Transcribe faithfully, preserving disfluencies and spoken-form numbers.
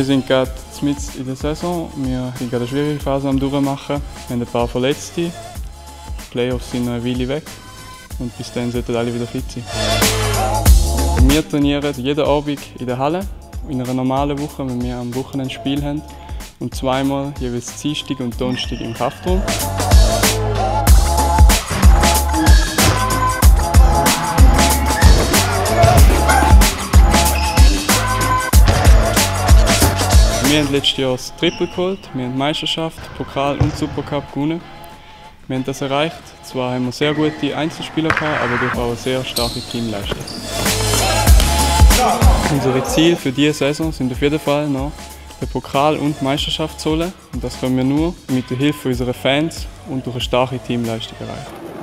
Wir sind gerade mitten in der Saison, wir sind gerade eine schwierige Phase am durchmachen. Wir haben ein paar Verletzte, die Playoffs sind noch eine Weile weg und bis dann sollten alle wieder fit sein. Wir trainieren jeden Abend in der Halle, in einer normalen Woche, wenn wir am Wochenende ein Spiel haben und zweimal jeweils Dienstag und Donnerstag im Kraftraum. Wir haben letztes Jahr das Triple geholt, wir haben die Meisterschaft, Pokal und Supercup gewonnen. Wir haben das erreicht. Zwar haben wir sehr gute Einzelspieler gehabt, aber durch auch eine sehr starke Teamleistung. Unsere Ziele für diese Saison sind auf jeden Fall noch, den Pokal und die Meisterschaft zu holen. Und das können wir nur mit der Hilfe unserer Fans und durch eine starke Teamleistung erreichen.